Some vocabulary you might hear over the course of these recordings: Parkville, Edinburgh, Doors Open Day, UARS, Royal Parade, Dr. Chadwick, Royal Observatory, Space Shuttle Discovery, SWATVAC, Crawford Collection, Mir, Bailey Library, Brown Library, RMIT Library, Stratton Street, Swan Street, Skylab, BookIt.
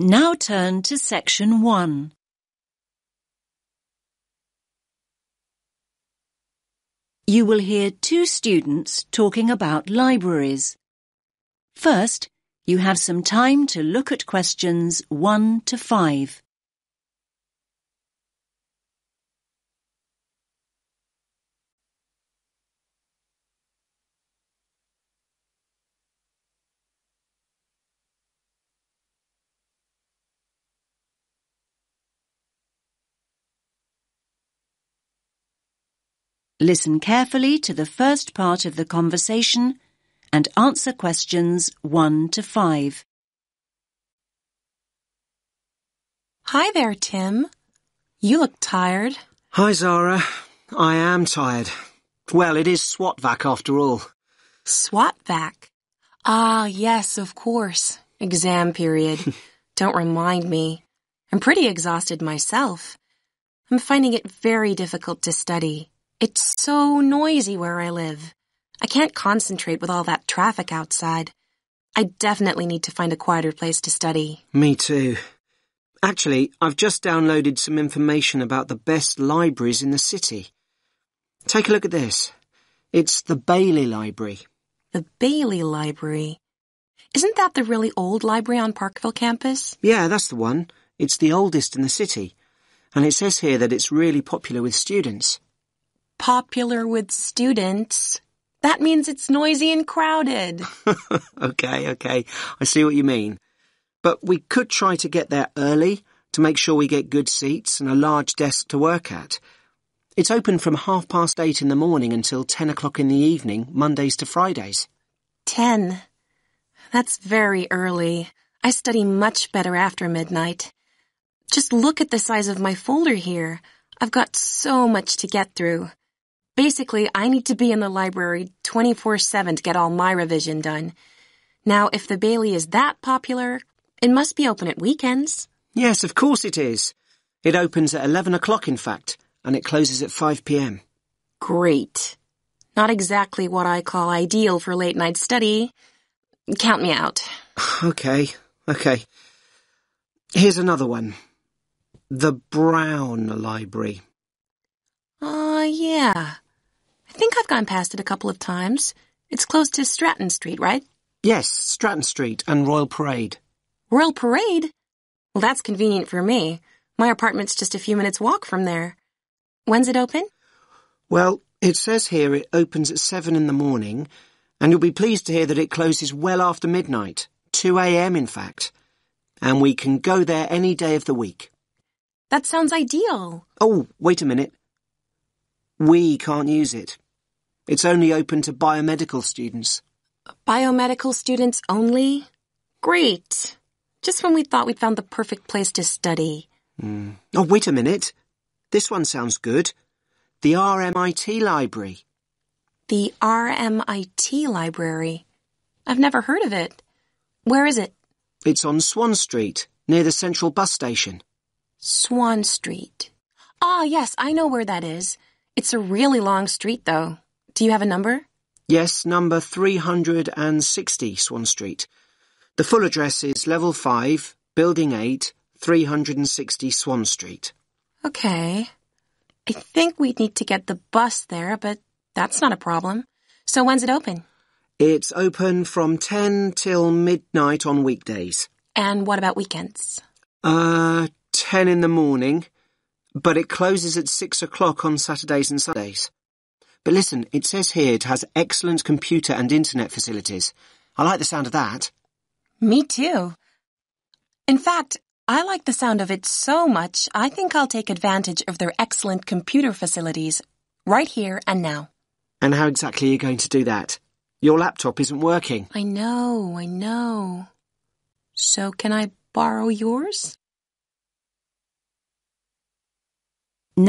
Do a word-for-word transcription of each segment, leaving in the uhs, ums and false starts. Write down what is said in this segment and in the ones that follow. Now turn to section one. You will hear two students talking about libraries. First, you have some time to look at questions one to five. Listen carefully to the first part of the conversation and answer questions one to five. Hi there, Tim. You look tired. Hi, Zara. I am tired. Well, it is SWATVAC after all. SWATVAC? Ah, yes, of course. Exam period. Don't remind me. I'm pretty exhausted myself. I'm finding it very difficult to study. It's so noisy where I live. I can't concentrate with all that traffic outside. I definitely need to find a quieter place to study. Me too. Actually, I've just downloaded some information about the best libraries in the city. Take a look at this. It's the Bailey Library. The Bailey Library? Isn't that the really old library on Parkville campus? Yeah, that's the one. It's the oldest in the city. And it says here that it's really popular with students. Popular with students. That means it's noisy and crowded. Okay, okay. I see what you mean. But we could try to get there early to make sure we get good seats and a large desk to work at. It's open from half past eight in the morning until ten o'clock in the evening, Mondays to Fridays. Ten. That's very early. I study much better after midnight. Just look at the size of my folder here. I've got so much to get through. Basically, I need to be in the library twenty-four seven to get all my revision done. Now, if the Bailey is that popular, it must be open at weekends. Yes, of course it is. It opens at eleven o'clock, in fact, and it closes at five p m. Great. Not exactly what I call ideal for late-night study. Count me out. Okay, okay. Here's another one. The Brown Library. Ah, uh, yeah. I think I've gone past it a couple of times. It's close to Stratton Street, right? Yes, Stratton Street and Royal Parade. Royal Parade? Well, that's convenient for me. My apartment's just a few minutes' walk from there. When's it open? Well, it says here it opens at seven in the morning, and you'll be pleased to hear that it closes well after midnight, two a m in fact. And we can go there any day of the week. That sounds ideal. Oh, wait a minute. We can't use it. It's only open to biomedical students. Biomedical students only? Great. Just when we thought we'd found the perfect place to study. Mm. Oh, wait a minute. This one sounds good. The R M I T Library. The R M I T Library? I've never heard of it. Where is it? It's on Swan Street, near the central bus station. Swan Street. Ah, yes, I know where that is. It's a really long street, though. Do you have a number? Yes, number three hundred sixty, Swan Street. The full address is Level five, Building eight, three hundred sixty Swan Street. Okay. I think we'd need to get the bus there, but that's not a problem. So when's it open? It's open from ten till midnight on weekdays. And what about weekends? Uh... ten in the morning, but it closes at six o'clock on Saturdays and Sundays. But listen, it says here it has excellent computer and internet facilities. I like the sound of that. Me too. In fact, I like the sound of it so much, I think I'll take advantage of their excellent computer facilities right here and now. And how exactly are you going to do that? Your laptop isn't working. I know, I know. So can I borrow yours?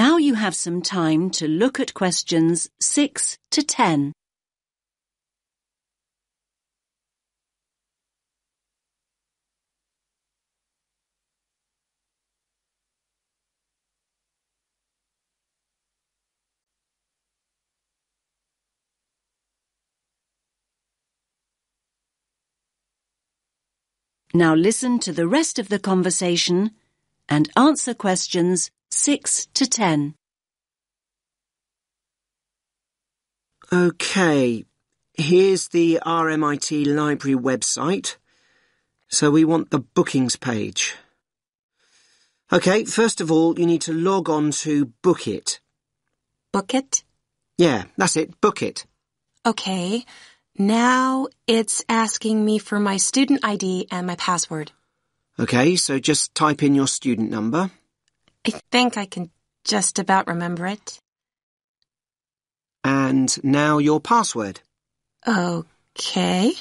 Now you have some time to look at questions six to ten. Now listen to the rest of the conversation and answer questions six to ten. OK, here's the R M I T Library website. So we want the bookings page. OK, first of all, you need to log on to BookIt. BookIt? Yeah, that's it, BookIt. OK, now it's asking me for my student I D and my password. OK, so just type in your student number. I think I can just about remember it. And now your password. OK.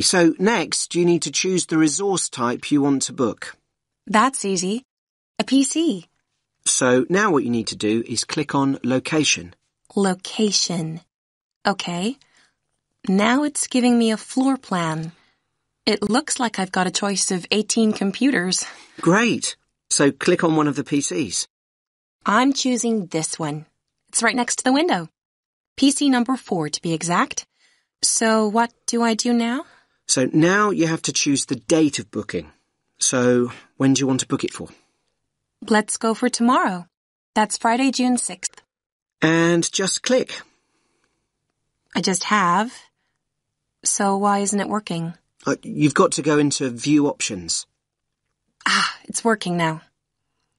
So next, you need to choose the resource type you want to book. That's easy. A P C. So now what you need to do is click on Location. Location. OK. Now it's giving me a floor plan. It looks like I've got a choice of eighteen computers. Great. So click on one of the P Cs. I'm choosing this one. It's right next to the window. P C number four, to be exact. So what do I do now? So now you have to choose the date of booking. So when do you want to book it for? Let's go for tomorrow. That's Friday, June sixth. And just click. I just have. So why isn't it working? Uh, you've got to go into View Options. Ah, it's working now.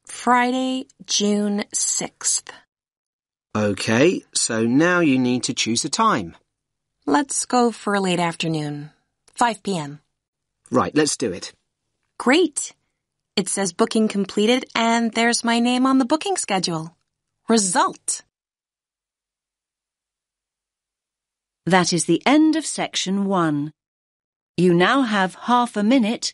Friday, June sixth. OK, so now you need to choose a time. Let's go for late afternoon, five p m Right, let's do it. Great. It says booking completed, and there's my name on the booking schedule. Result. That is the end of section one. You now have half a minute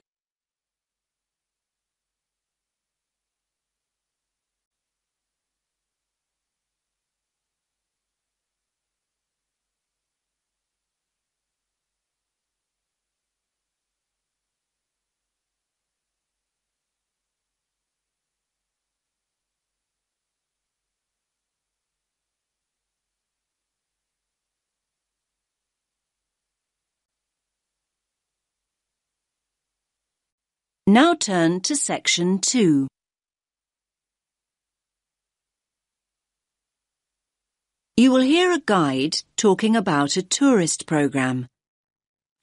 Now turn to section two. You will hear a guide talking about a tourist programme.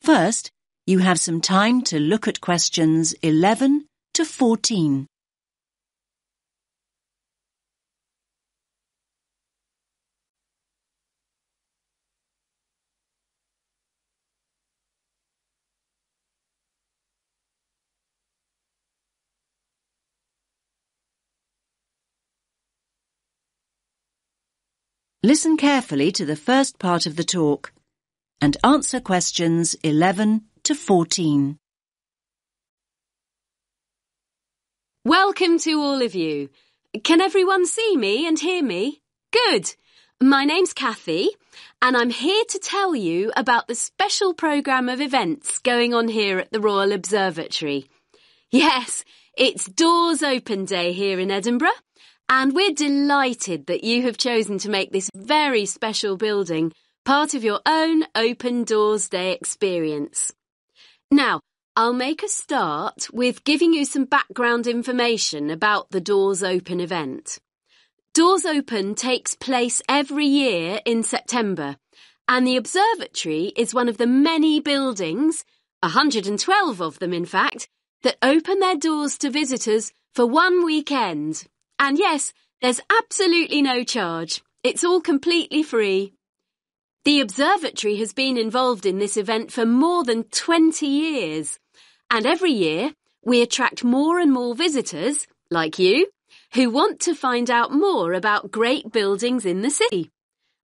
First, you have some time to look at questions eleven to fourteen. Listen carefully to the first part of the talk and answer questions eleven to fourteen. Welcome to all of you. Can everyone see me and hear me? Good. My name's Kathy, and I'm here to tell you about the special programme of events going on here at the Royal Observatory. Yes, it's Doors Open Day here in Edinburgh. And we're delighted that you have chosen to make this very special building part of your own Open Doors Day experience. Now, I'll make a start with giving you some background information about the Doors Open event. Doors Open takes place every year in September, and the observatory is one of the many buildings, one hundred twelve of them in fact, that open their doors to visitors for one weekend. And yes, there's absolutely no charge. It's all completely free. The observatory has been involved in this event for more than twenty years. And every year, we attract more and more visitors, like you, who want to find out more about great buildings in the city.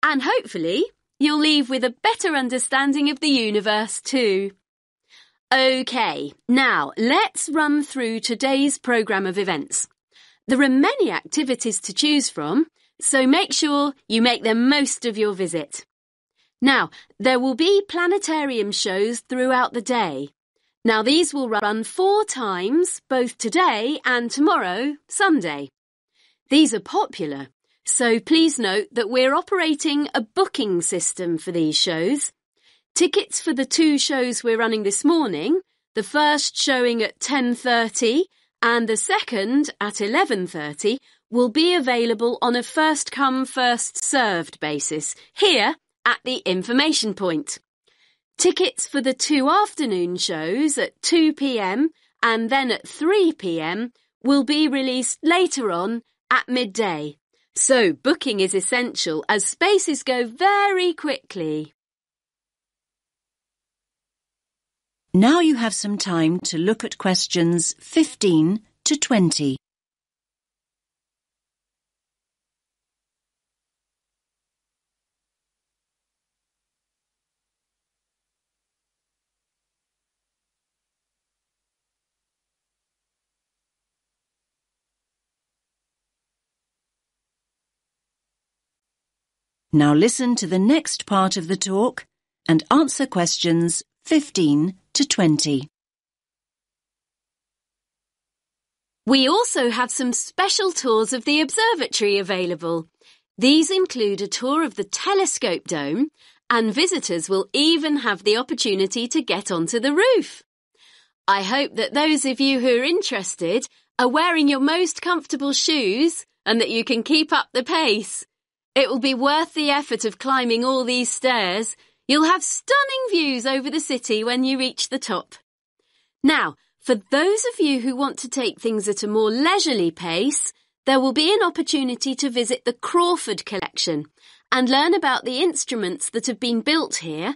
And hopefully, you'll leave with a better understanding of the universe too. OK, now let's run through today's programme of events. There are many activities to choose from, so make sure you make the most of your visit. Now, there will be planetarium shows throughout the day. Now, these will run four times, both today and tomorrow, Sunday. These are popular, so please note that we're operating a booking system for these shows. Tickets for the two shows we're running this morning, the first showing at ten thirty and the second at eleven thirty, will be available on a first-come, first-served basis here at the information point. Tickets for the two afternoon shows at two p m and then at three p m will be released later on at midday. So booking is essential as spaces go very quickly. Now you have some time to look at questions fifteen to twenty. Now listen to the next part of the talk and answer questions fifteen to twenty. We also have some special tours of the observatory available. These include a tour of the telescope dome, and visitors will even have the opportunity to get onto the roof. I hope that those of you who are interested are wearing your most comfortable shoes and that you can keep up the pace. It will be worth the effort of climbing all these stairs. You'll have stunning views over the city when you reach the top. Now, for those of you who want to take things at a more leisurely pace, there will be an opportunity to visit the Crawford Collection and learn about the instruments that have been built here,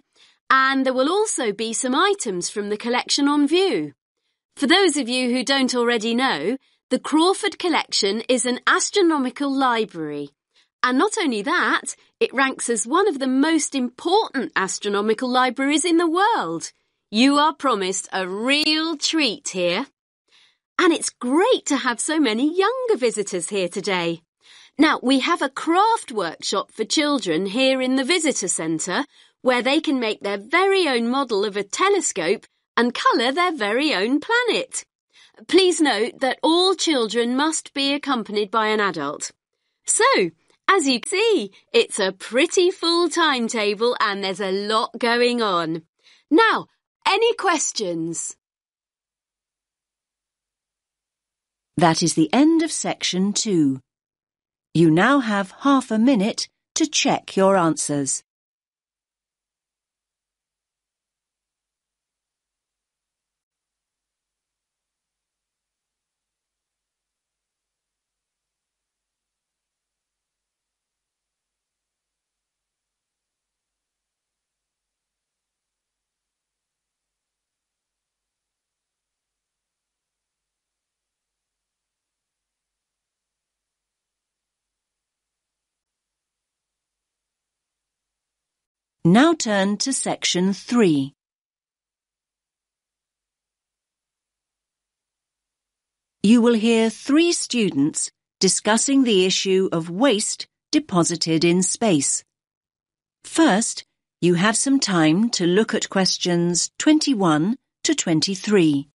and there will also be some items from the collection on view. For those of you who don't already know, the Crawford Collection is an astronomical library. And not only that, it ranks as one of the most important astronomical libraries in the world. You are promised a real treat here. And it's great to have so many younger visitors here today. Now, we have a craft workshop for children here in the visitor centre, where they can make their very own model of a telescope and colour their very own planet. Please note that all children must be accompanied by an adult. So, as you see, it's a pretty full timetable and there's a lot going on. Now, any questions? That is the end of section two. You now have half a minute to check your answers. Now turn to section three. You will hear three students discussing the issue of waste deposited in space. First, you have some time to look at questions twenty-one to twenty-three.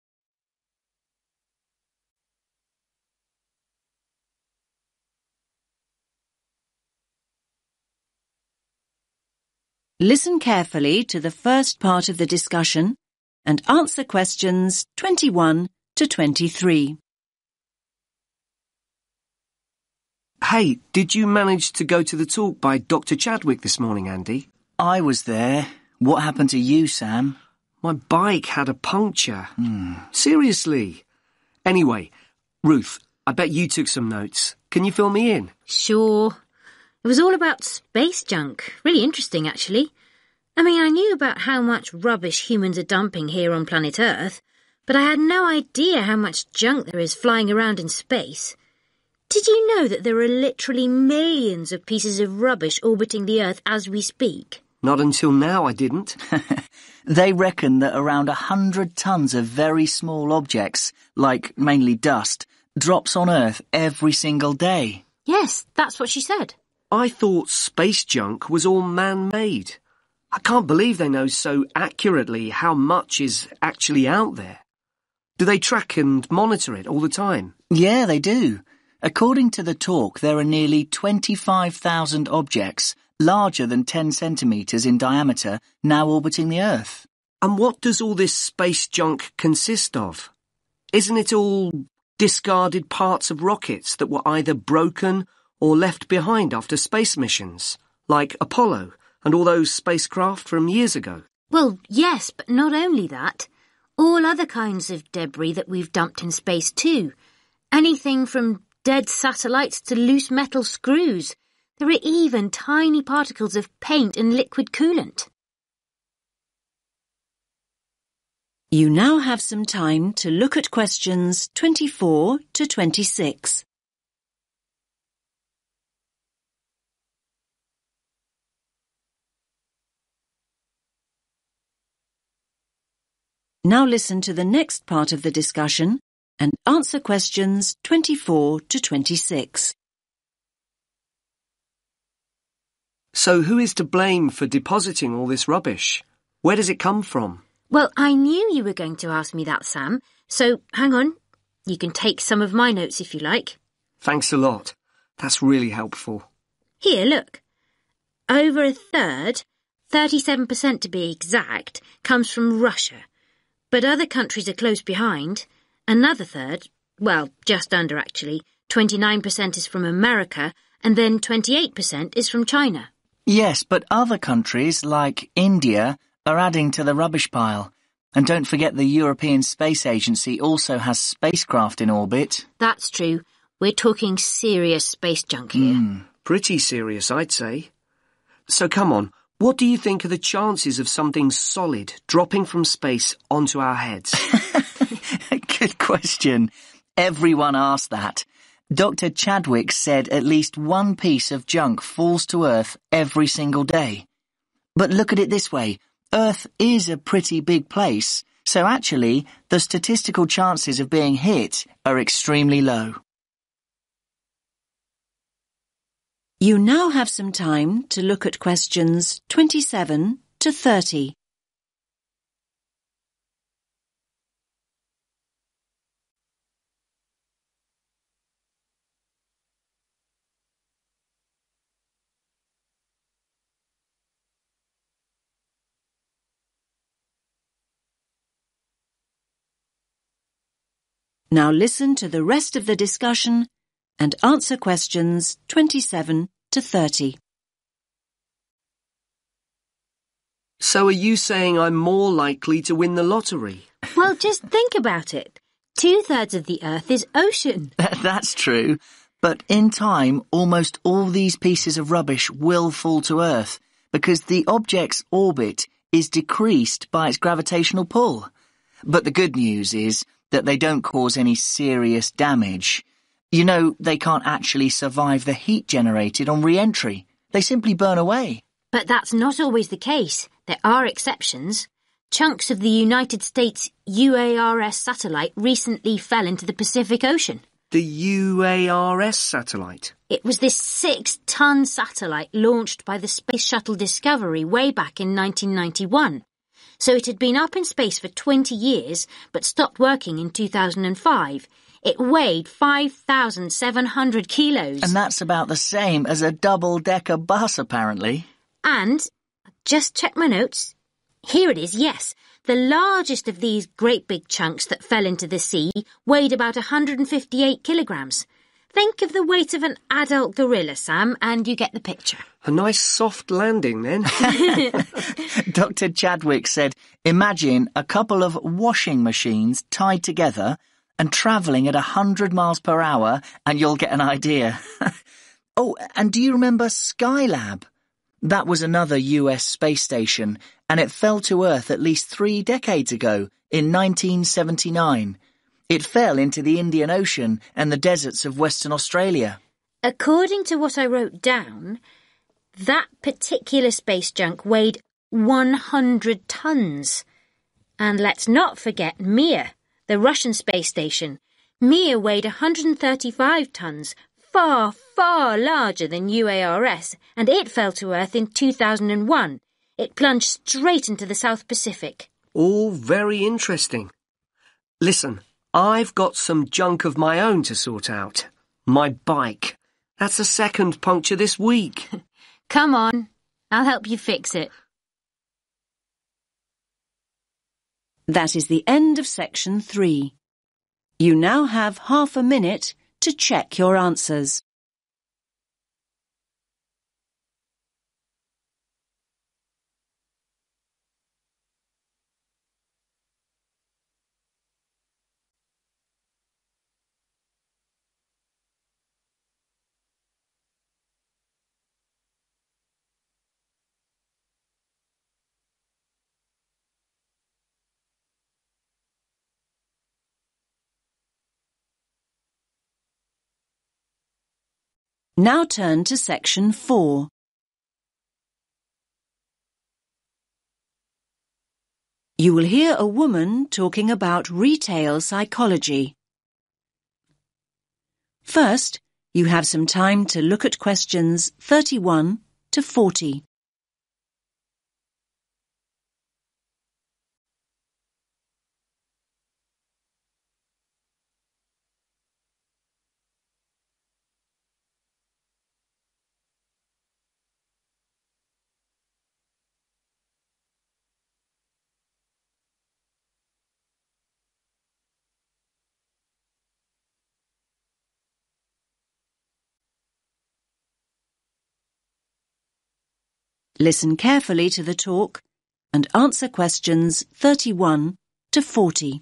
Listen carefully to the first part of the discussion and answer questions twenty-one to twenty-three. Hey, did you manage to go to the talk by Doctor Chadwick this morning, Andy? I was there. What happened to you, Sam? My bike had a puncture. Hmm. Seriously. Anyway, Ruth, I bet you took some notes. Can you fill me in? Sure. It was all about space junk. Really interesting, actually. I mean, I knew about how much rubbish humans are dumping here on planet Earth, but I had no idea how much junk there is flying around in space. Did you know that there are literally millions of pieces of rubbish orbiting the Earth as we speak? Not until now, I didn't. They reckon that around a hundred tons of very small objects, like mainly dust, drops on Earth every single day. Yes, that's what she said. I thought space junk was all man-made. I can't believe they know so accurately how much is actually out there. Do they track and monitor it all the time? Yeah, they do. According to the talk, there are nearly twenty-five thousand objects larger than ten centimetres in diameter, now orbiting the Earth. And what does all this space junk consist of? Isn't it all discarded parts of rockets that were either broken or left behind after space missions, like Apollo and all those spacecraft from years ago? Well, yes, but not only that. All other kinds of debris that we've dumped in space too. Anything from dead satellites to loose metal screws. There are even tiny particles of paint and liquid coolant. You now have some time to look at questions twenty-four to twenty-six. Now listen to the next part of the discussion and answer questions twenty-four to twenty-six. So who is to blame for depositing all this rubbish? Where does it come from? Well, I knew you were going to ask me that, Sam. So, hang on. You can take some of my notes if you like. Thanks a lot. That's really helpful. Here, look. Over a third, thirty-seven percent to be exact, comes from Russia. But other countries are close behind. Another third, well, just under actually, twenty-nine percent is from America, and then twenty-eight percent is from China. Yes, but other countries, like India, are adding to the rubbish pile. And don't forget the European Space Agency also has spacecraft in orbit. That's true. We're talking serious space junk here. Mm, pretty serious, I'd say. So come on. What do you think are the chances of something solid dropping from space onto our heads? Good question. Everyone asked that. Doctor Chadwick said at least one piece of junk falls to Earth every single day. But look at it this way. Earth is a pretty big place, so actually the statistical chances of being hit are extremely low. You now have some time to look at questions twenty-seven to thirty. Now listen to the rest of the discussion and answer questions twenty-seven to thirty. So are you saying I'm more likely to win the lottery? Well, just think about it. Two-thirds of the Earth is ocean. That's true. But in time, almost all these pieces of rubbish will fall to Earth because the object's orbit is decreased by its gravitational pull. But the good news is that they don't cause any serious damage. You know, they can't actually survive the heat generated on re-entry. They simply burn away. But that's not always the case. There are exceptions. Chunks of the United States U A R S satellite recently fell into the Pacific Ocean. The U A R S satellite? It was this six-ton satellite launched by the Space Shuttle Discovery way back in nineteen ninety-one. So it had been up in space for twenty years, but stopped working in two thousand five. It weighed five thousand seven hundred kilos. And that's about the same as a double-decker bus, apparently. And, just check my notes. Here it is, yes. The largest of these great big chunks that fell into the sea weighed about one hundred fifty-eight kilograms. Think of the weight of an adult gorilla, Sam, and you get the picture. A nice soft landing, then. Doctor Chadwick said, imagine a couple of washing machines tied together and travelling at one hundred miles per hour, and you'll get an idea. Oh, and do you remember Skylab? That was another U S space station, and it fell to Earth at least three decades ago, in nineteen seventy-nine. It fell into the Indian Ocean and the deserts of Western Australia. According to what I wrote down, that particular space junk weighed one hundred tonnes. And let's not forget Mir, the Russian space station. Mir weighed one hundred thirty-five tonnes, far, far larger than U A R S, and it fell to Earth in two thousand one. It plunged straight into the South Pacific. All very interesting. Listen, I've got some junk of my own to sort out. My bike. That's the second puncture this week. Come on. I'll help you fix it. That is the end of section three. You now have half a minute to check your answers. Now turn to section four. You will hear a woman talking about retail psychology. First, you have some time to look at questions thirty-one to forty. Listen carefully to the talk and answer questions thirty-one to forty.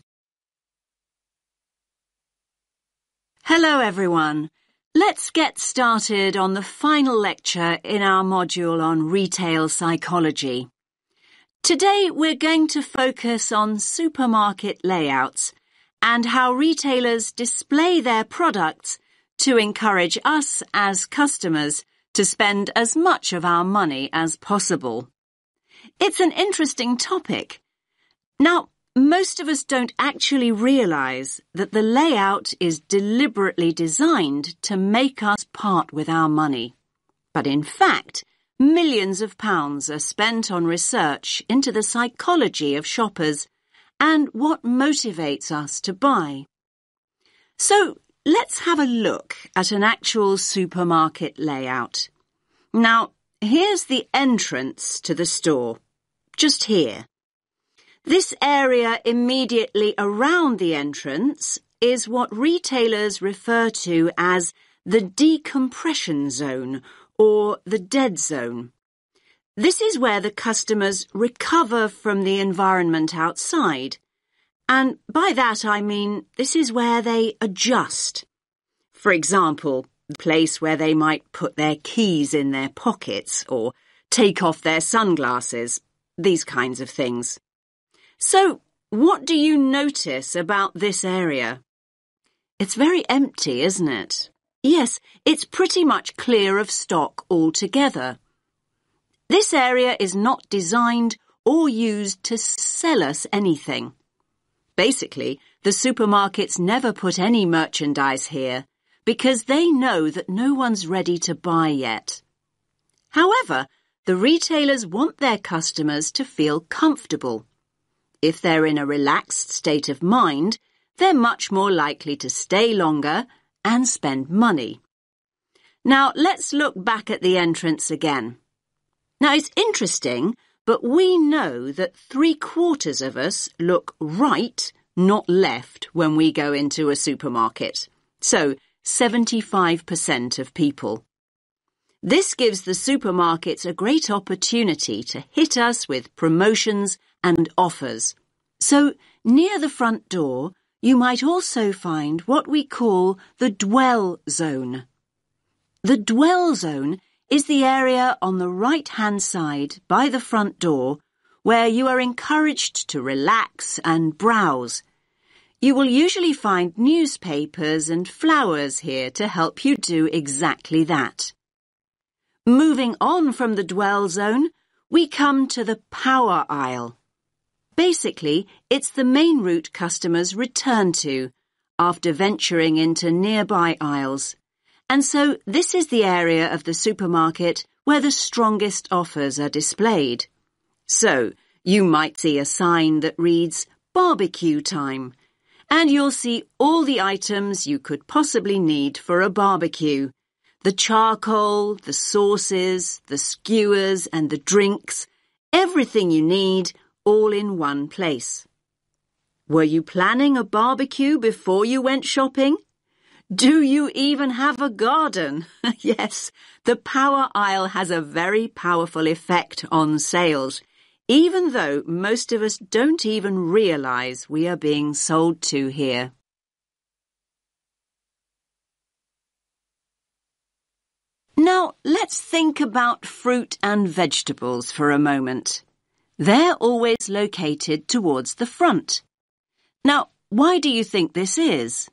Hello everyone. Let's get started on the final lecture in our module on retail psychology. Today we're going to focus on supermarket layouts and how retailers display their products to encourage us as customers to spend as much of our money as possible. It's an interesting topic. Now, most of us don't actually realise that the layout is deliberately designed to make us part with our money. But in fact, millions of pounds are spent on research into the psychology of shoppers and what motivates us to buy. So, let's have a look at an actual supermarket layout. Now, here's the entrance to the store, just here. This area immediately around the entrance is what retailers refer to as the decompression zone or the dead zone. This is where the customers recover from the environment outside. And by that I mean this is where they adjust. For example, the place where they might put their keys in their pockets or take off their sunglasses, these kinds of things. So, what do you notice about this area? It's very empty, isn't it? Yes, it's pretty much clear of stock altogether. This area is not designed or used to sell us anything. Basically, the supermarkets never put any merchandise here because they know that no one's ready to buy yet. However, the retailers want their customers to feel comfortable. If they're in a relaxed state of mind, they're much more likely to stay longer and spend money. Now, let's look back at the entrance again. Now, it's interesting, but we know that three-quarters of us look right, not left, when we go into a supermarket. So, seventy-five percent of people. This gives the supermarkets a great opportunity to hit us with promotions and offers. So, near the front door, you might also find what we call the dwell zone. The dwell zone is the area on the right-hand side by the front door where you are encouraged to relax and browse. You will usually find newspapers and flowers here to help you do exactly that. Moving on from the dwell zone, we come to the power aisle. Basically, it's the main route customers return to after venturing into nearby aisles. And so this is the area of the supermarket where the strongest offers are displayed. So, you might see a sign that reads, barbecue time, and you'll see all the items you could possibly need for a barbecue. The charcoal, the sauces, the skewers and the drinks, everything you need, all in one place. Were you planning a barbecue before you went shopping? Do you even have a garden? Yes, the power aisle has a very powerful effect on sales, even though most of us don't even realise we are being sold to here. Now, let's think about fruit and vegetables for a moment. They're always located towards the front. Now, why do you think this is?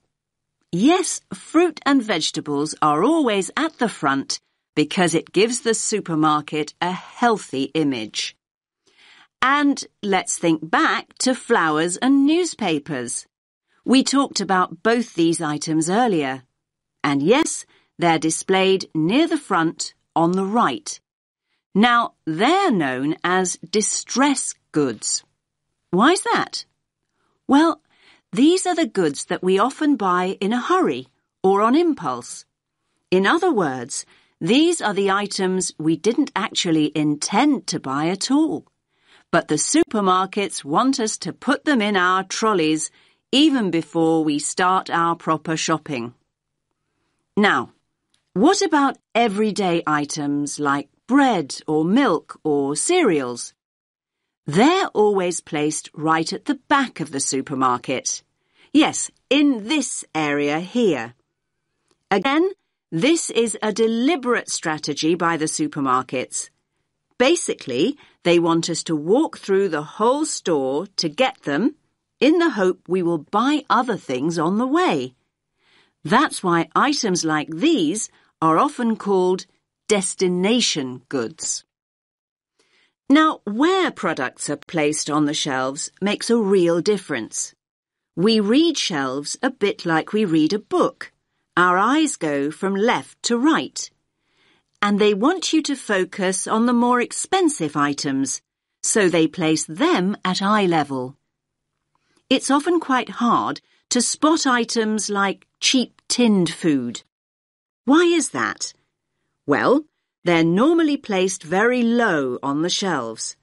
Yes, fruit and vegetables are always at the front because it gives the supermarket a healthy image. And let's think back to flowers and newspapers. We talked about both these items earlier. And yes, they're displayed near the front on the right. Now, they're known as distress goods. Why's that? Well, these are the goods that we often buy in a hurry or on impulse. In other words, these are the items we didn't actually intend to buy at all. But the supermarkets want us to put them in our trolleys even before we start our proper shopping. Now, what about everyday items like bread or milk or cereals? They're always placed right at the back of the supermarket. Yes, in this area here. Again, this is a deliberate strategy by the supermarkets. Basically, they want us to walk through the whole store to get them in the hope we will buy other things on the way. That's why items like these are often called destination goods. Now, where products are placed on the shelves makes a real difference. We read shelves a bit like we read a book. Our eyes go from left to right. And they want you to focus on the more expensive items, so they place them at eye level. It's often quite hard to spot items like cheap tinned food. Why is that? Well, they're normally placed very low on the shelves.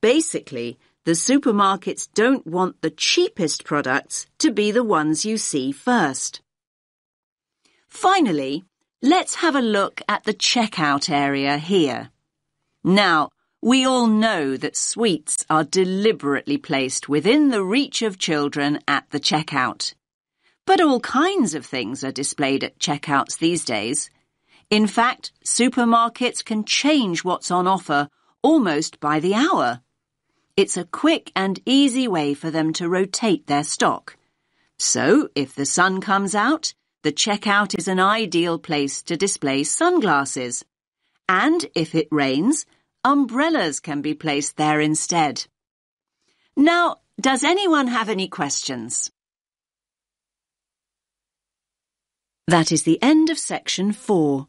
Basically, the supermarkets don't want the cheapest products to be the ones you see first. Finally, let's have a look at the checkout area here. Now, we all know that sweets are deliberately placed within the reach of children at the checkout. But all kinds of things are displayed at checkouts these days. In fact, supermarkets can change what's on offer almost by the hour. It's a quick and easy way for them to rotate their stock. So, if the sun comes out, the checkout is an ideal place to display sunglasses. And if it rains, umbrellas can be placed there instead. Now, does anyone have any questions? That is the end of section four.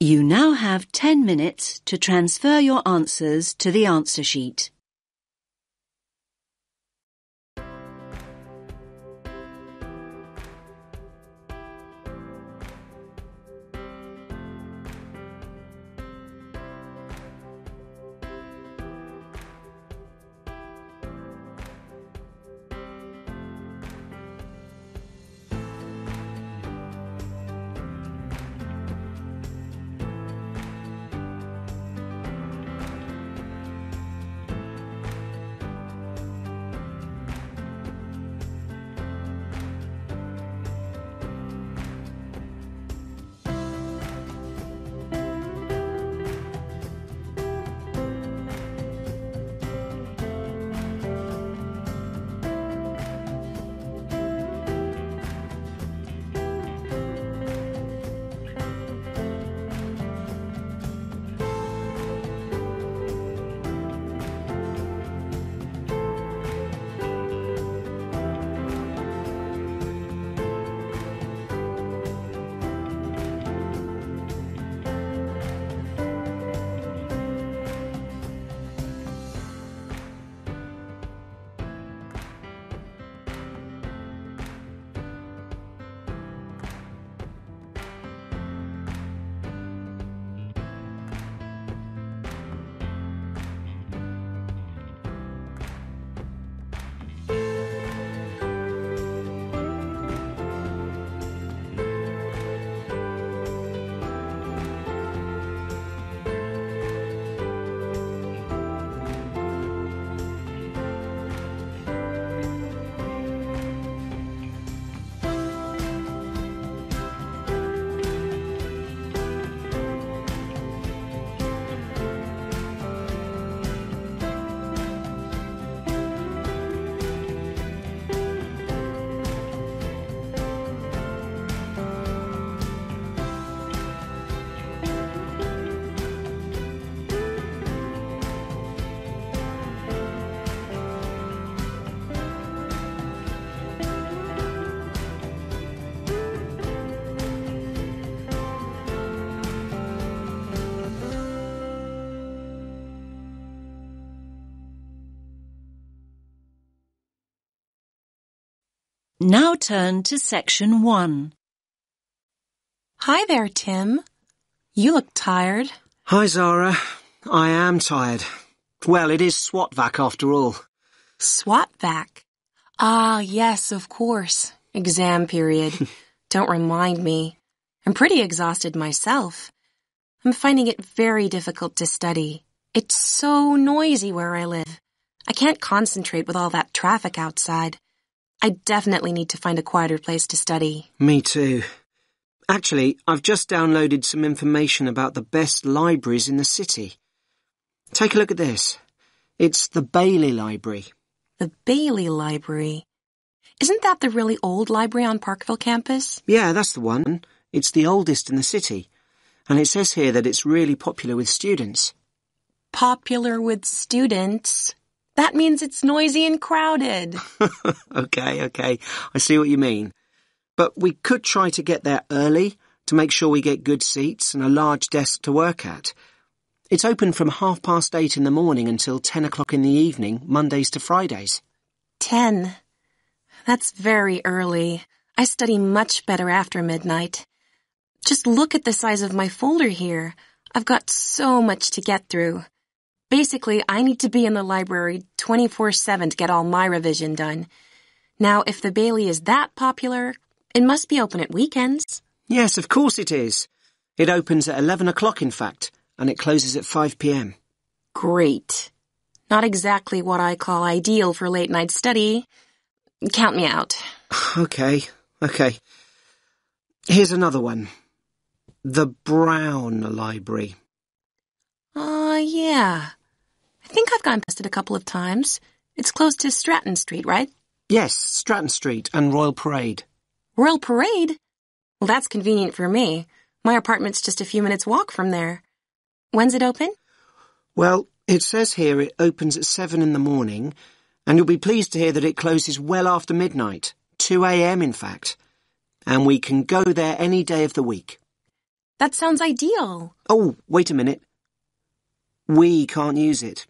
You now have ten minutes to transfer your answers to the answer sheet. Now turn to section one. Hi there, Tim. You look tired. Hi, Zara. I am tired. Well, it is SWATVAC after all. SWATVAC? Ah, yes, of course. Exam period. Don't remind me. I'm pretty exhausted myself. I'm finding it very difficult to study. It's so noisy where I live. I can't concentrate with all that traffic outside. I definitely need to find a quieter place to study. Me too. Actually, I've just downloaded some information about the best libraries in the city. Take a look at this. It's the Bailey Library. The Bailey Library? Isn't that the really old library on Parkville campus? Yeah, that's the one. It's the oldest in the city. And it says here that it's really popular with students. Popular with students? That means it's noisy and crowded. Okay, okay. I see what you mean. But we could try to get there early to make sure we get good seats and a large desk to work at. It's open from half past eight in the morning until ten o'clock in the evening, Mondays to Fridays. Ten. That's very early. I study much better after midnight. Just look at the size of my folder here. I've got so much to get through. Basically, I need to be in the library twenty-four seven to get all my revision done. Now, if the Bailey is that popular, it must be open at weekends. Yes, of course it is. It opens at eleven o'clock, in fact, and it closes at five p m Great. Not exactly what I call ideal for late-night study. Count me out. Okay, okay. Here's another one. The Brown Library. Ah, uh, yeah. I think I've gone past it a couple of times. It's close to Stratton Street, right? Yes, Stratton Street and Royal Parade. Royal Parade? Well, that's convenient for me. My apartment's just a few minutes' walk from there. When's it open? Well, it says here it opens at seven in the morning, and you'll be pleased to hear that it closes well after midnight, two a m in fact. And we can go there any day of the week. That sounds ideal. Oh, wait a minute. We can't use it.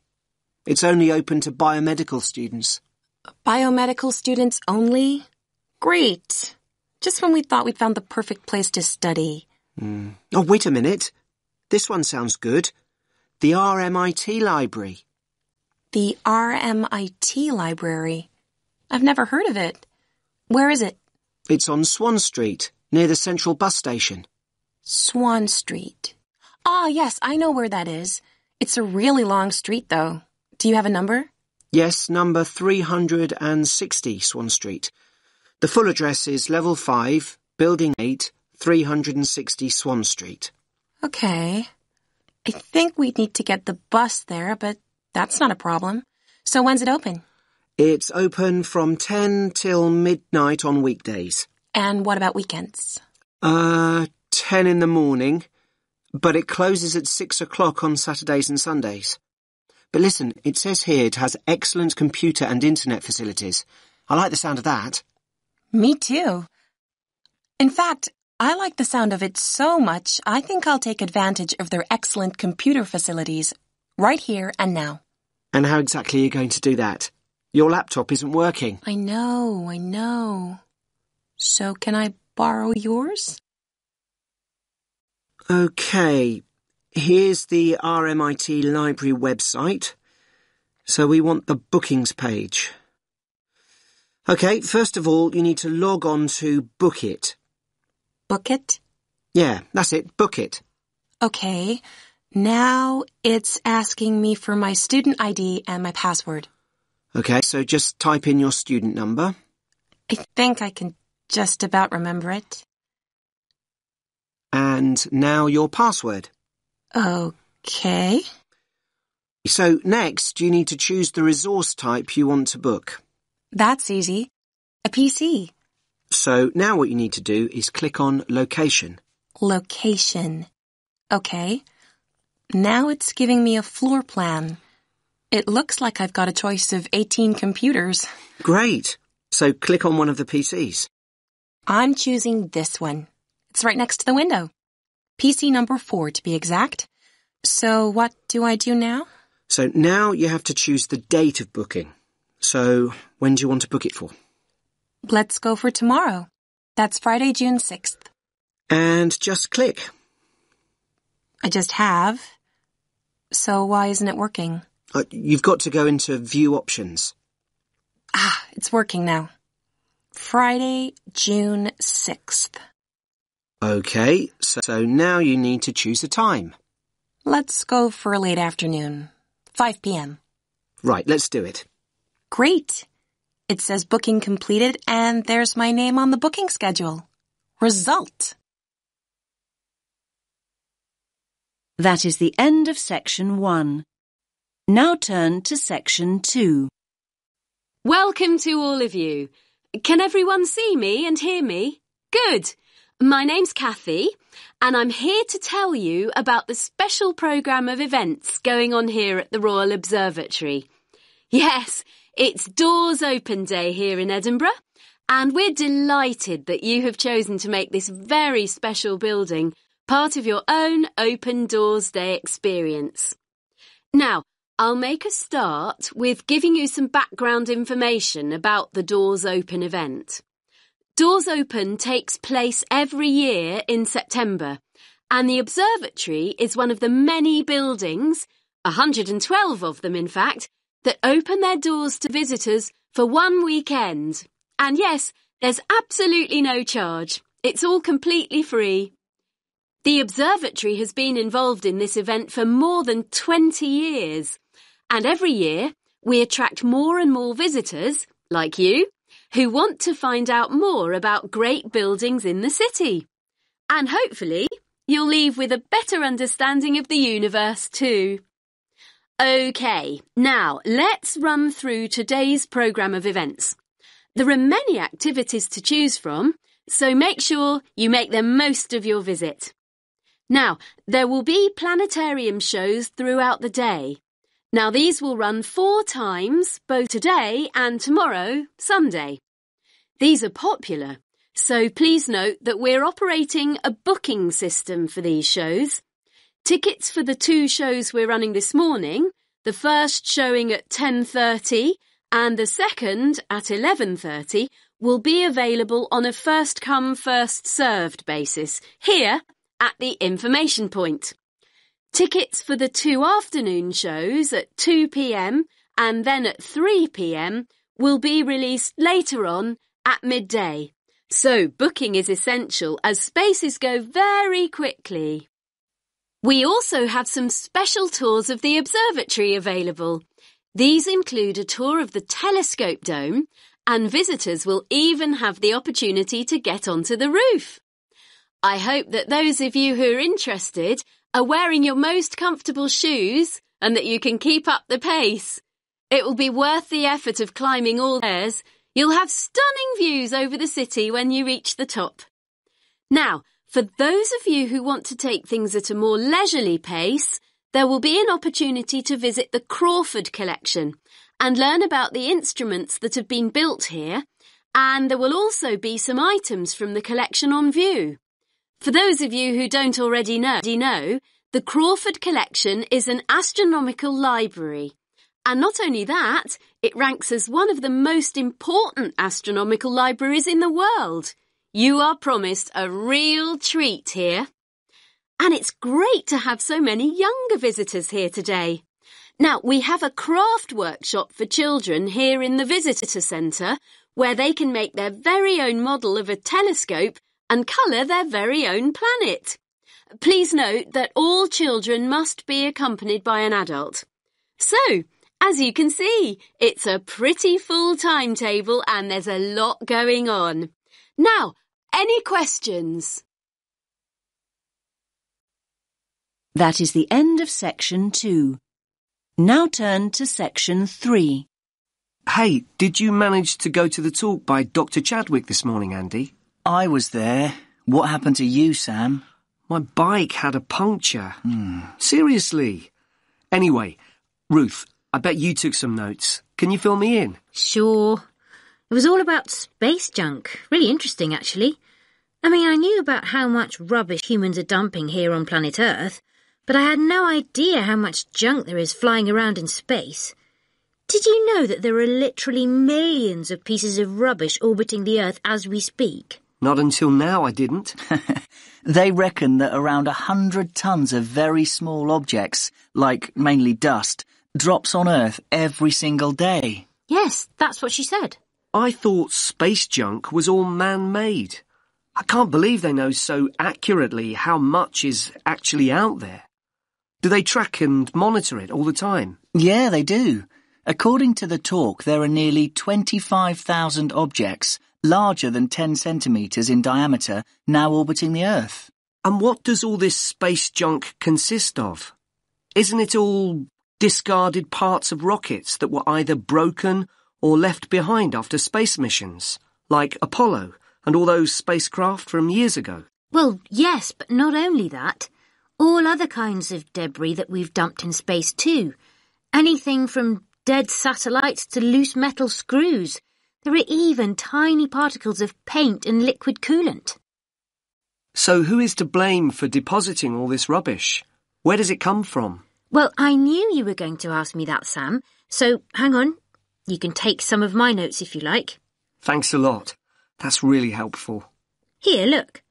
It's only open to biomedical students. Biomedical students only? Great. Just when we thought we'd found the perfect place to study. Mm. Oh, wait a minute. This one sounds good. The R M I T Library. The R M I T Library? I've never heard of it. Where is it? It's on Swan Street, near the central bus station. Swan Street. Ah, yes, I know where that is. It's a really long street, though. Do you have a number? Yes, number three hundred sixty, Swan Street. The full address is Level five, Building eight, three hundred sixty Swan Street. Okay. I think we'd need to get the bus there, but that's not a problem. So when's it open? It's open from ten till midnight on weekdays. And what about weekends? Uh, ten in the morning, but it closes at six o'clock on Saturdays and Sundays. But listen, it says here it has excellent computer and internet facilities. I like the sound of that. Me too. In fact, I like the sound of it so much, I think I'll take advantage of their excellent computer facilities right here and now. And how exactly are you going to do that? Your laptop isn't working. I know, I know. So can I borrow yours? Okay, here's the R M I T Library website. So we want the bookings page. Okay, first of all, you need to log on to BookIt. BookIt? Yeah, that's it, BookIt. Okay, now it's asking me for my student I D and my password. Okay, so just type in your student number. I think I can just about remember it. And now your password. Okay. So next, you need to choose the resource type you want to book. That's easy. A P C. So now what you need to do is click on Location. Location. Okay. Now it's giving me a floor plan. It looks like I've got a choice of eighteen computers. Great. So click on one of the P Cs. I'm choosing this one. It's right next to the window. P C number four, to be exact. So what do I do now? So now you have to choose the date of booking. So, when do you want to book it for? Let's go for tomorrow. That's Friday, June sixth. And just click. I just have. So why isn't it working? Uh, you've got to go into View Options. Ah, it's working now. Friday, June sixth. OK, so now you need to choose a time. Let's go for late afternoon, five p m Right, let's do it. Great. It says booking completed, and there's my name on the booking schedule. Result. That is the end of Section one. Now turn to Section two. Welcome to all of you. Can everyone see me and hear me? Good. My name's Kathy, and I'm here to tell you about the special programme of events going on here at the Royal Observatory. Yes, it's Doors Open Day here in Edinburgh, and we're delighted that you have chosen to make this very special building part of your own Open Doors Day experience. Now, I'll make a start with giving you some background information about the Doors Open event. Doors Open takes place every year in September, and the observatory is one of the many buildings, one hundred twelve of them in fact, that open their doors to visitors for one weekend. And yes, there's absolutely no charge. It's all completely free. The observatory has been involved in this event for more than twenty years, and every year we attract more and more visitors, like you, who want to find out more about great buildings in the city. And hopefully, you'll leave with a better understanding of the universe too. OK, now let's run through today's programme of events. There are many activities to choose from, so make sure you make the most of your visit. Now, there will be planetarium shows throughout the day. Now, these will run four times, both today and tomorrow, Sunday. These are popular, so please note that we're operating a booking system for these shows. Tickets for the two shows we're running this morning, the first showing at ten thirty and the second at eleven thirty, will be available on a first-come, first-served basis, here at the information point. Tickets for the two afternoon shows at two p m and then at three p m will be released later on at midday. So booking is essential as spaces go very quickly. We also have some special tours of the observatory available. These include a tour of the telescope dome, and visitors will even have the opportunity to get onto the roof. I hope that those of you who are interested are wearing your most comfortable shoes and that you can keep up the pace. It will be worth the effort of climbing all stairs. You'll have stunning views over the city when you reach the top. Now, for those of you who want to take things at a more leisurely pace, there will be an opportunity to visit the Crawford Collection and learn about the instruments that have been built here, and there will also be some items from the collection on view. For those of you who don't already know, the Crawford Collection is an astronomical library. And not only that, it ranks as one of the most important astronomical libraries in the world. You are promised a real treat here. And it's great to have so many younger visitors here today. Now, we have a craft workshop for children here in the Visitor Centre, where they can make their very own model of a telescope and colour their very own planet. Please note that all children must be accompanied by an adult. So, as you can see, it's a pretty full timetable and there's a lot going on. Now, any questions? That is the end of Section two. Now turn to Section three. Hey, did you manage to go to the talk by Doctor Chadwick this morning, Andy? I was there. What happened to you, Sam? My bike had a puncture. Mm. Seriously. Anyway, Ruth, I bet you took some notes. Can you fill me in? Sure. It was all about space junk. Really interesting, actually. I mean, I knew about how much rubbish humans are dumping here on planet Earth, but I had no idea how much junk there is flying around in space. Did you know that there are literally millions of pieces of rubbish orbiting the Earth as we speak? Not until now I didn't. They reckon that around a hundred tons of very small objects, like mainly dust, drops on Earth every single day. Yes, that's what she said. I thought space junk was all man-made. I can't believe they know so accurately how much is actually out there. Do they track and monitor it all the time? Yeah, they do. According to the talk, there are nearly twenty-five thousand objects, larger than ten centimetres in diameter, now orbiting the Earth. And what does all this space junk consist of? Isn't it all discarded parts of rockets that were either broken or left behind after space missions, like Apollo and all those spacecraft from years ago? Well, yes, but not only that. All other kinds of debris that we've dumped in space too. Anything from dead satellites to loose metal screws. There are even tiny particles of paint and liquid coolant. So who is to blame for depositing all this rubbish? Where does it come from? Well, I knew you were going to ask me that, Sam, so hang on. You can take some of my notes if you like. Thanks a lot. That's really helpful. Here, look.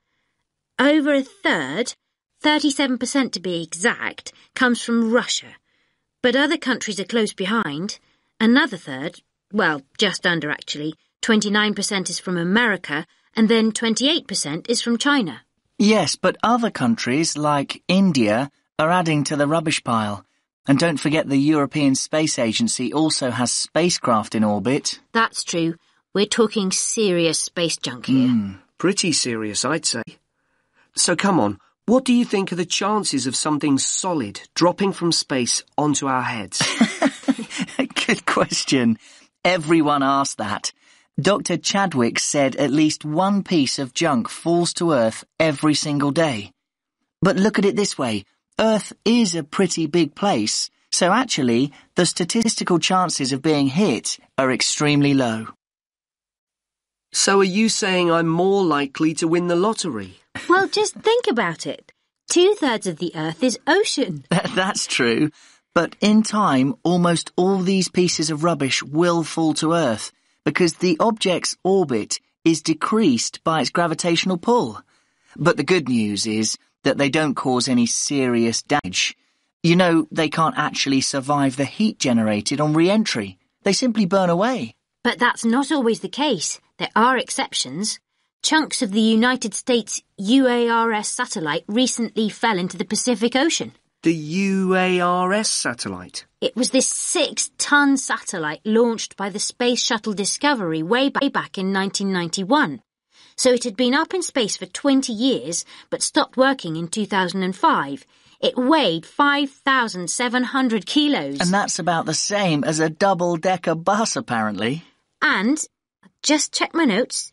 Over a third, thirty-seven percent to be exact, comes from Russia. But other countries are close behind. Another third, well, just under actually, twenty-nine percent is from America, and then twenty-eight percent is from China. Yes, but other countries, like India, are adding to the rubbish pile. And don't forget the European Space Agency also has spacecraft in orbit. That's true. We're talking serious space junk here. Mm, pretty serious, I'd say. So come on, what do you think are the chances of something solid dropping from space onto our heads? Good question. Everyone asked that. Doctor Chadwick said at least one piece of junk falls to Earth every single day. But look at it this way. Earth is a pretty big place, so actually the statistical chances of being hit are extremely low. So are you saying I'm more likely to win the lottery? Well, just think about it. Two-thirds of the Earth is ocean. That's true. But in time, almost all these pieces of rubbish will fall to Earth, because the object's orbit is decreased by its gravitational pull. But the good news is that they don't cause any serious damage. You know, they can't actually survive the heat generated on re-entry. They simply burn away. But that's not always the case. There are exceptions. Chunks of the United States U A R S satellite recently fell into the Pacific Ocean. The U A R S satellite? It was this six-ton satellite launched by the Space Shuttle Discovery way back in nineteen ninety-one. So it had been up in space for twenty years, but stopped working in two thousand five. It weighed five thousand seven hundred kilos. And that's about the same as a double-decker bus, apparently. And, just check my notes.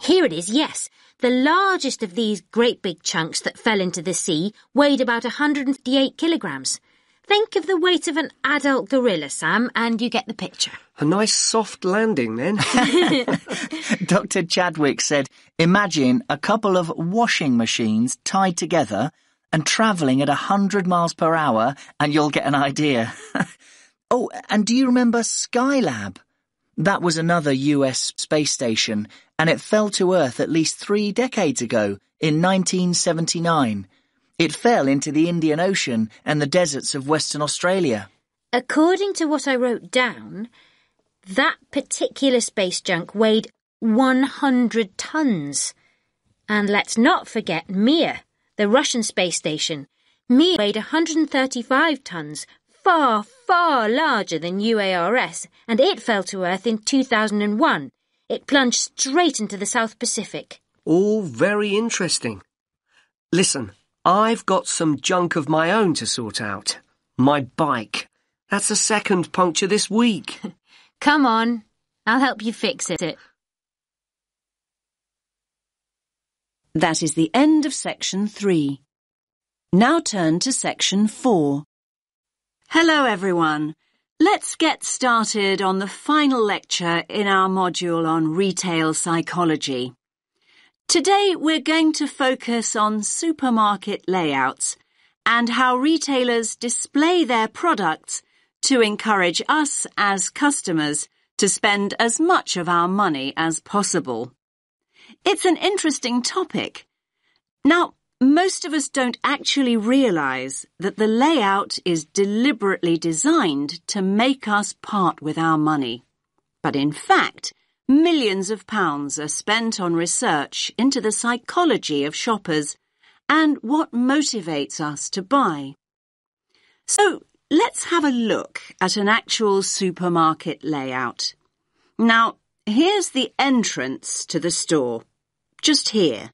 Here it is, yes. The largest of these great big chunks that fell into the sea weighed about one hundred fifty-eight kilograms. Think of the weight of an adult gorilla, Sam, and you get the picture. A nice soft landing, then. Doctor Chadwick said, imagine a couple of washing machines tied together and travelling at one hundred miles per hour, and you'll get an idea. Oh, and do you remember Skylab? That was another U S space station, and it fell to Earth at least three decades ago, in nineteen seventy-nine. It fell into the Indian Ocean and the deserts of Western Australia. According to what I wrote down, that particular space junk weighed one hundred tons. And let's not forget Mir, the Russian space station. Mir weighed one hundred thirty-five tons, far, far larger than U A R S, and it fell to Earth in two thousand one. It plunged straight into the South Pacific. All very interesting. Listen, I've got some junk of my own to sort out. My bike. That's the second puncture this week. Come on, I'll help you fix it. That is the end of section three. Now turn to section four. Hello everyone. Let's get started on the final lecture in our module on retail psychology. Today we're going to focus on supermarket layouts and how retailers display their products to encourage us as customers to spend as much of our money as possible. It's an interesting topic. Now, most of us don't actually realise that the layout is deliberately designed to make us part with our money. But in fact, millions of pounds are spent on research into the psychology of shoppers and what motivates us to buy. So, let's have a look at an actual supermarket layout. Now, here's the entrance to the store, just here.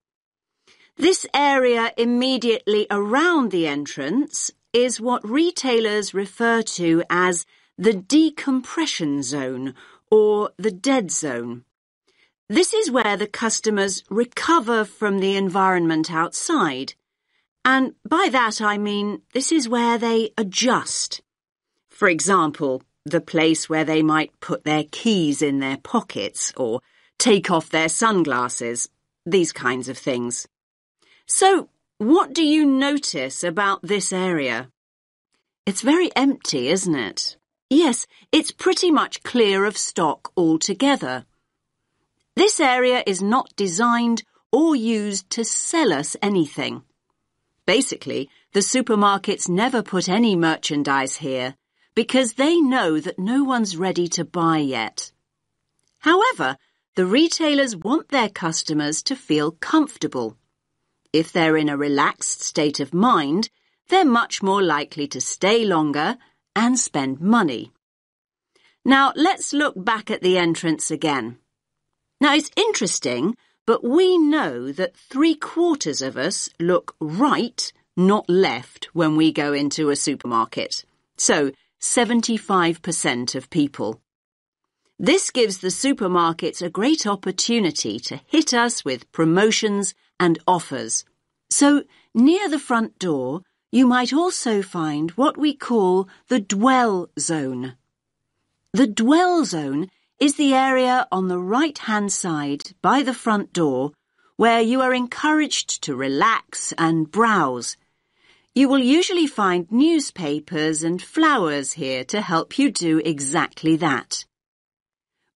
This area immediately around the entrance is what retailers refer to as the decompression zone or the dead zone. This is where the customers recover from the environment outside, and by that I mean this is where they adjust. For example, the place where they might put their keys in their pockets or take off their sunglasses, these kinds of things. So, what do you notice about this area? It's very empty, isn't it? Yes, it's pretty much clear of stock altogether. This area is not designed or used to sell us anything. Basically, the supermarkets never put any merchandise here because they know that no one's ready to buy yet. However, the retailers want their customers to feel comfortable. If they're in a relaxed state of mind, they're much more likely to stay longer and spend money. Now, let's look back at the entrance again. Now, it's interesting, but we know that three-quarters of us look right, not left, when we go into a supermarket. So, seventy-five percent of people. This gives the supermarkets a great opportunity to hit us with promotions and offers. So, near the front door, you might also find what we call the dwell zone. The dwell zone is the area on the right-hand side by the front door where you are encouraged to relax and browse. You will usually find newspapers and flowers here to help you do exactly that.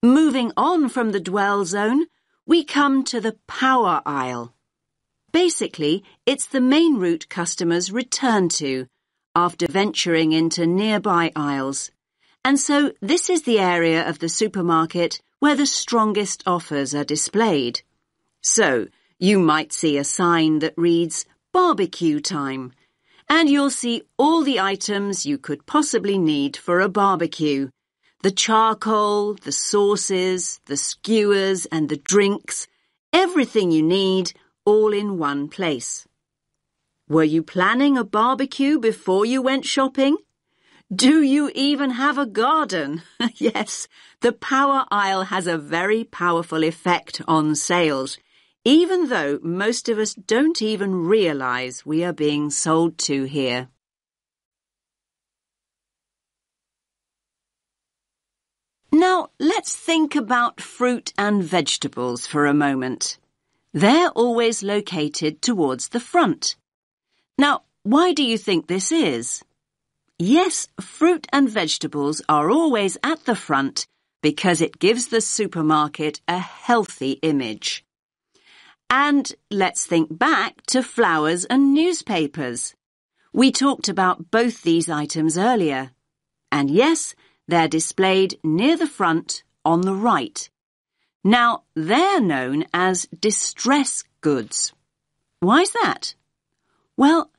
Moving on from the dwell zone, we come to the power aisle. Basically, it's the main route customers return to after venturing into nearby aisles. And so this is the area of the supermarket where the strongest offers are displayed. So, you might see a sign that reads, barbecue time, and you'll see all the items you could possibly need for a barbecue. The charcoal, the sauces, the skewers and the drinks, everything you need, all in one place. Were you planning a barbecue before you went shopping? Do you even have a garden? Yes, the power aisle has a very powerful effect on sales, even though most of us don't even realise we are being sold to here. Now, let's think about fruit and vegetables for a moment. They're always located towards the front. Now, why do you think this is? Yes, fruit and vegetables are always at the front because it gives the supermarket a healthy image. And let's think back to flowers and newspapers. We talked about both these items earlier. And yes, they're displayed near the front on the right. Now, they're known as distress goods. Why's that? Well,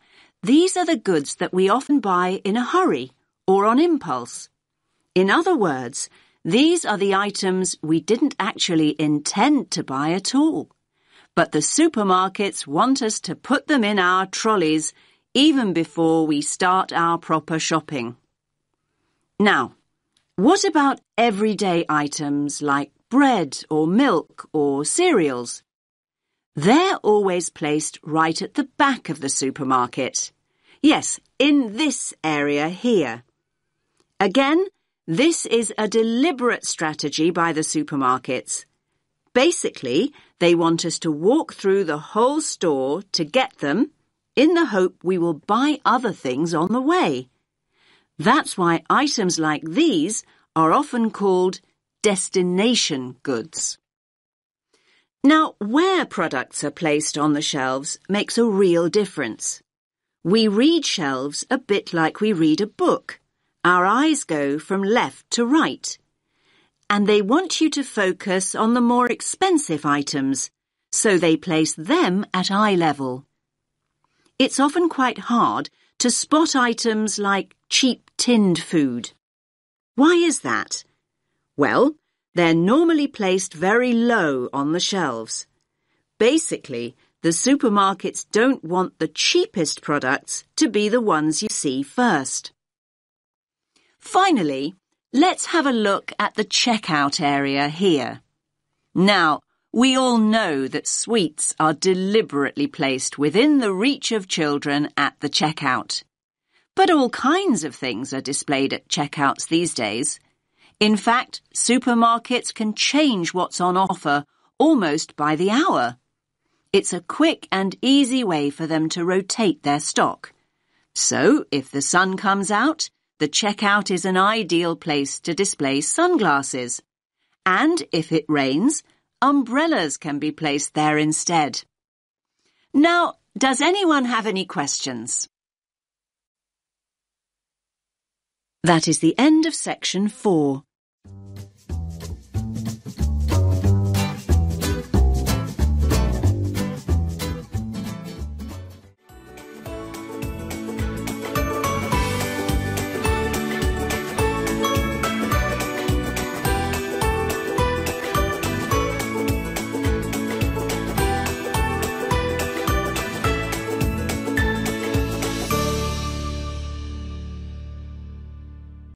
these are the goods that we often buy in a hurry or on impulse. In other words, these are the items we didn't actually intend to buy at all. But the supermarkets want us to put them in our trolleys even before we start our proper shopping. Now, what about everyday items like bread or milk or cereals? They're always placed right at the back of the supermarket. Yes, in this area here. Again, this is a deliberate strategy by the supermarkets. Basically, they want us to walk through the whole store to get them in the hope we will buy other things on the way. That's why items like these are often called destination goods. Now, where products are placed on the shelves makes a real difference. We read shelves a bit like we read a book. Our eyes go from left to right. And they want you to focus on the more expensive items, so they place them at eye level. It's often quite hard to spot items like cheap tinned food. Why is that? Well, they're normally placed very low on the shelves. Basically, the supermarkets don't want the cheapest products to be the ones you see first. Finally, let's have a look at the checkout area here. Now, we all know that sweets are deliberately placed within the reach of children at the checkout. But all kinds of things are displayed at checkouts these days. In fact, supermarkets can change what's on offer almost by the hour. It's a quick and easy way for them to rotate their stock. So, if the sun comes out, the checkout is an ideal place to display sunglasses. And if it rains, umbrellas can be placed there instead. Now, does anyone have any questions? That is the end of section four.